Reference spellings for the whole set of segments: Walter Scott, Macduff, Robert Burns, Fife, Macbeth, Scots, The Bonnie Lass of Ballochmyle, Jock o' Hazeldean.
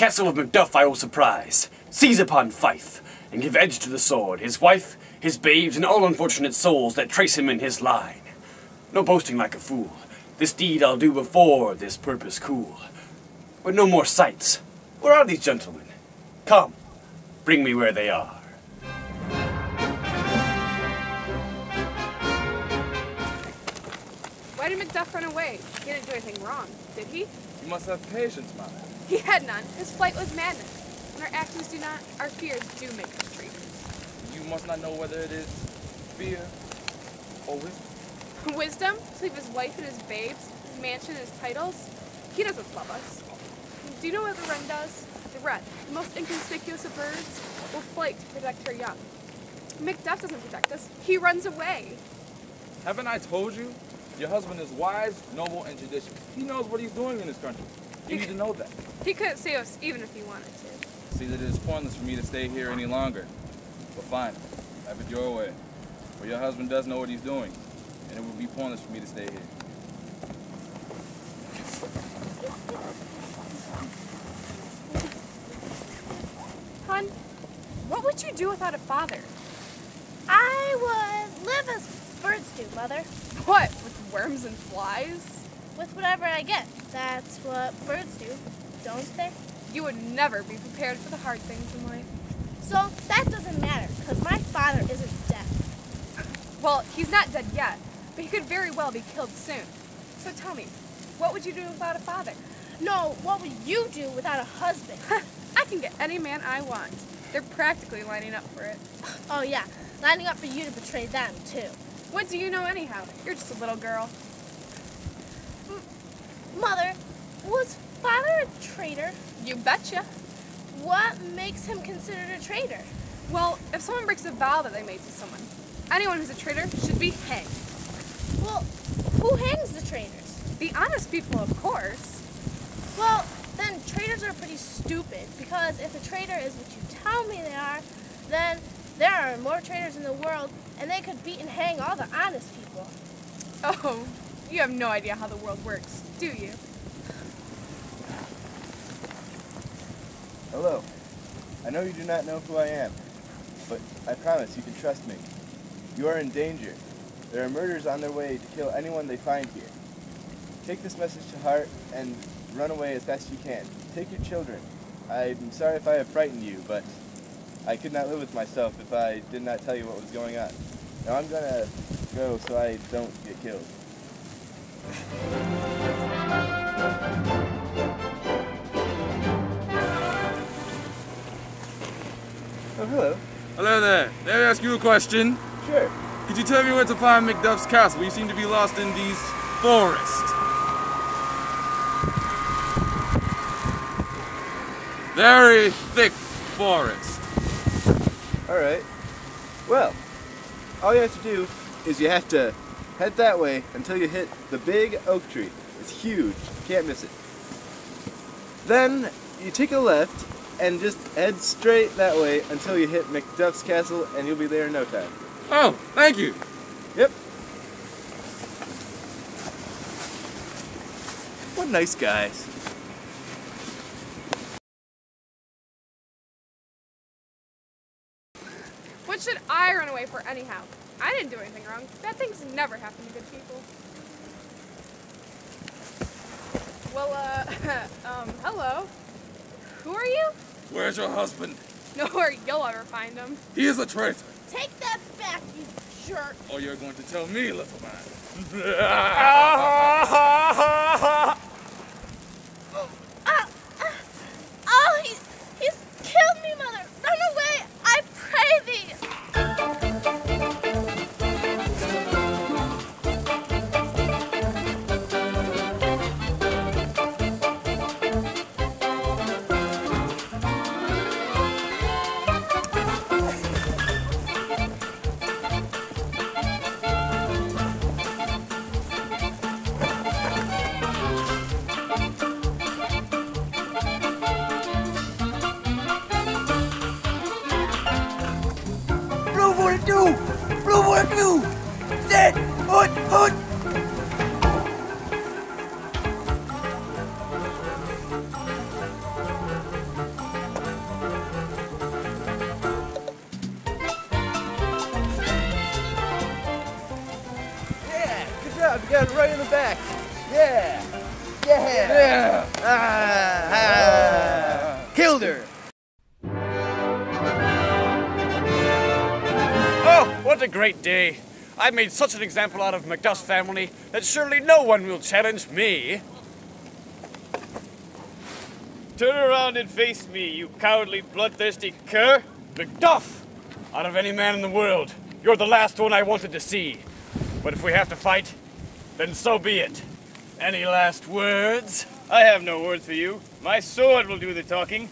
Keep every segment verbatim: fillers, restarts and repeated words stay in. castle of Macduff I will surprise, seize upon Fife, and give edge to the sword, his wife, his babes, and all unfortunate souls that trace him in his line. No boasting like a fool, this deed I'll do before this purpose cool. But no more sights. Where are these gentlemen? Come, bring me where they are. Why did Macduff run away? He didn't do anything wrong, did he? You must have patience, madam. He had none. His flight was madness. When our actions do not, our fears do make us traitors. You must not know whether it is fear or wisdom. Wisdom? To leave his wife and his babes, his mansion and his titles? He doesn't love us. Do you know what the wren does? The wren, the most inconspicuous of birds, will flight to protect her young. Macduff doesn't protect us. He runs away. Haven't I told you? Your husband is wise, noble, and judicious. He knows what he's doing in this country. You need to know that. He couldn't save us even if he wanted to. See that it is pointless for me to stay here any longer. But fine, have it your way. For your husband does know what he's doing, and it would be pointless for me to stay here. Hon, what would you do without a father? I would live as birds do, Mother. What? With worms and flies? With whatever I get. That's what birds do, don't they? You would never be prepared for the hard things in life. So that doesn't matter, because my father isn't dead. Well, he's not dead yet, but he could very well be killed soon. So tell me, what would you do without a father? No, what would you do without a husband? I can get any man I want. They're practically lining up for it. Oh yeah, lining up for you to betray them, too. What do you know anyhow? You're just a little girl. M Mother, was father a traitor? You betcha. What makes him considered a traitor? Well, if someone breaks a vow that they made to someone, anyone who's a traitor should be hanged. Well, who hangs the traitors? The honest people, of course. Well, then traitors are pretty stupid, because if a traitor is what you tell me they are, then there are more traitors in the world, and they could beat and hang all the honest people. Oh, you have no idea how the world works, do you? Hello. I know you do not know who I am, but I promise you can trust me. You are in danger. There are murderers on their way to kill anyone they find here. Take this message to heart and run away as fast as you can. Take your children. I'm sorry if I have frightened you, but I could not live with myself if I did not tell you what was going on. Now I'm gonna go so I don't get killed. Oh, hello. Hello there. May I ask you a question? Sure. Could you tell me where to find Macduff's castle? You seem to be lost in these forests. Very thick forest. Alright. Well, all you have to do is you have to head that way until you hit the big oak tree. It's huge. Can't miss it. Then you take a left and just head straight that way until you hit Macduff's castle, and you'll be there in no time. Oh, thank you. Yep. What nice guys. What should I run away for anyhow? I didn't do anything wrong. Bad things never happen to good people. Well, uh, um, hello. Who are you? Where's your husband? Nowhere you'll ever find him. He is a traitor. Take that back, you jerk. Or you're going to tell me, little man. Ah, oh, he's, he's killed me, Mother. Run away, I pray thee. down right in the back. Yeah. Yeah. Yeah. Ah. Ah. Ah. Killed her. Oh, what a great day. I've made such an example out of Macduff's family that surely no one will challenge me. Turn around and face me, you cowardly, bloodthirsty cur! Macduff! Out of any man in the world, you're the last one I wanted to see. But if we have to fight, then so be it. Any last words? I have no words for you. My sword will do the talking.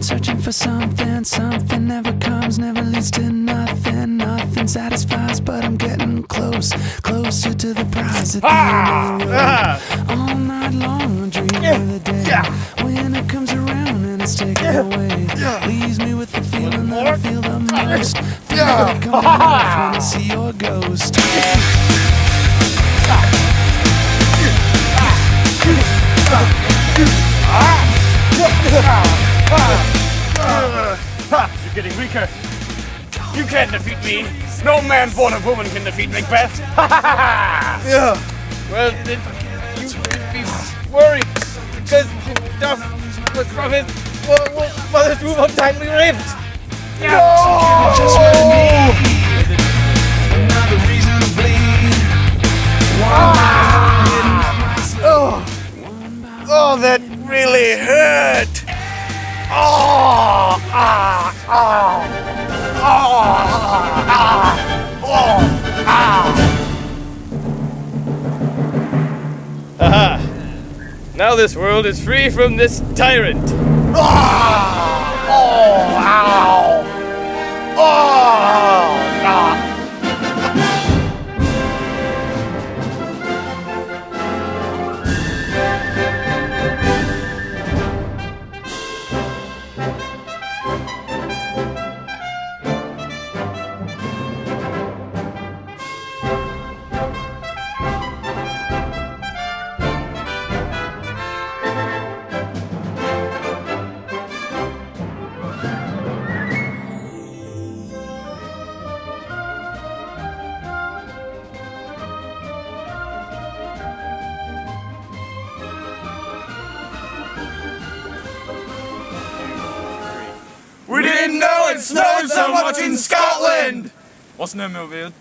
Searching for something, something never comes, never leads to nothing. Nothing satisfies, but I'm getting close, closer to the prize at the ah! end of the road. Ah! All night long, I'm dreaming yeah. of the day yeah. when it comes around and it's taken yeah. away. Yeah. Leaves me with the feeling that I feel the most. Feel yeah. like I'm alive when I see your ghost. You're getting weaker. You can't defeat me. No man born of woman can defeat Macbeth. Ha ha ha! Yeah. Well, then you should be worried because Macduff was from his mother's womb untimely raped. Yeah. No! Just for me. Another reason to bleed. Oh! Oh, that really hurt. Oh! Ah! Oh! Oh! Ah! Oh! Ah! Aha! Now this world is free from this tyrant. Ah! Oh! Ow! Oh! Ah! We didn't know it snowed so much in Scotland! What's new, Millville?